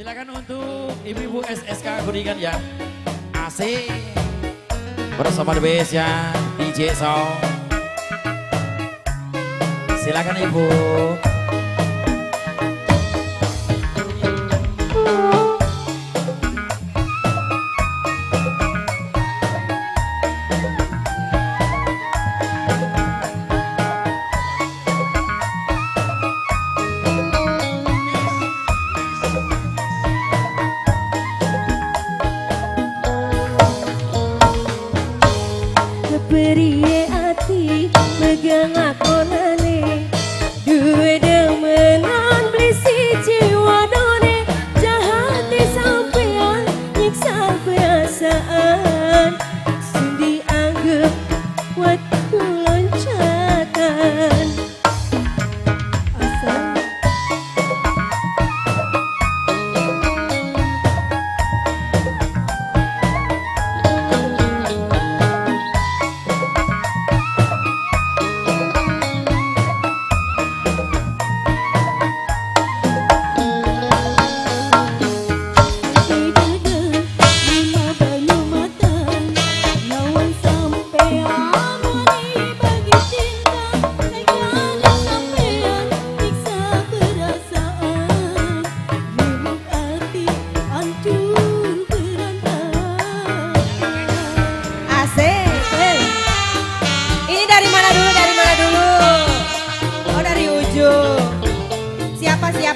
Silakan untuk ibu-ibu SSK berikan ya. Asik. Bersama the bass ya, DJ Song. Silakan ibu. Beriye hati megang aku nane duwe demenan blisi jiwa done jahat di sampean nyiksa perasaan sendi anggap waktu loncatan asal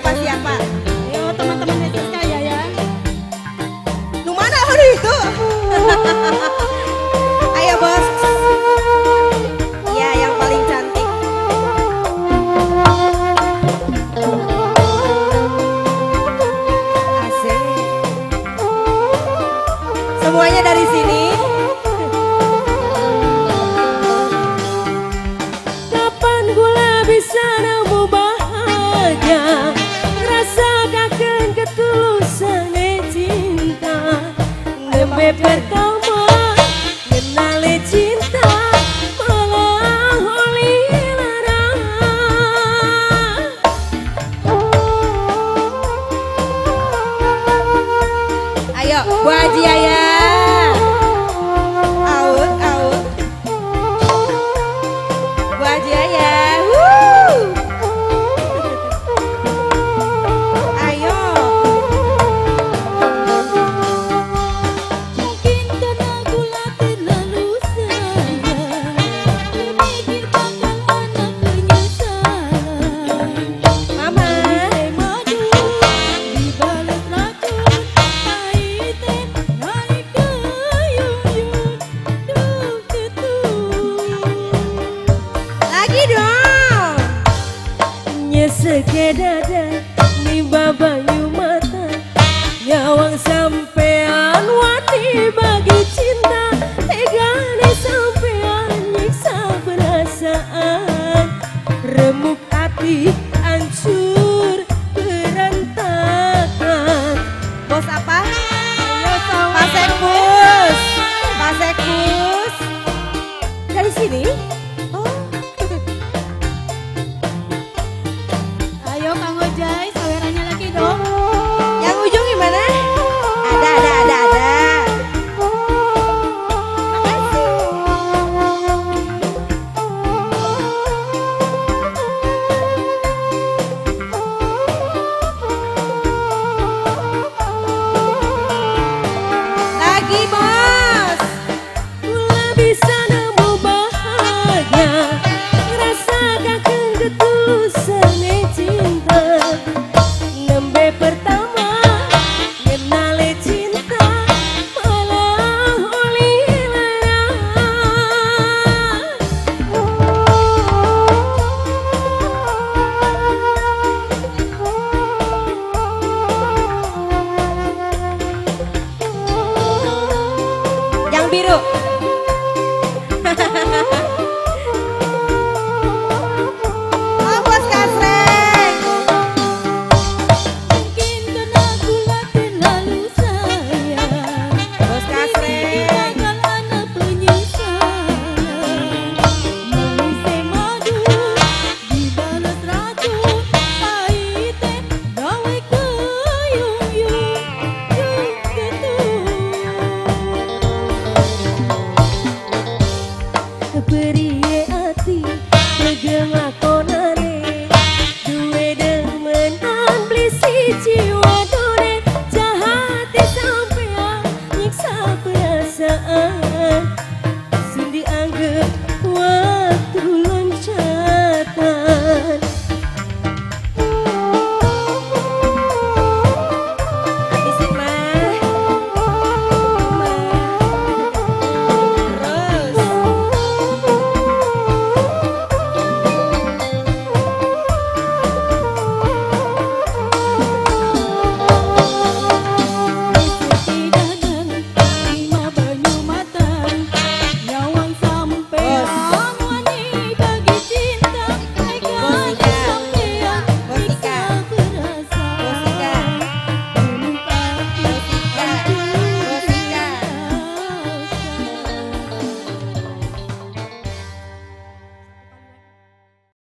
siapa yo teman-teman itu saya ya lu mana hari itu ayo bos ya yang paling cantik asik semuanya dari sini kapan gula bisa nemu bahagia pertama kenali cinta malah oli lara ayo Bu Haji ya awet Bu Haji ya 一起。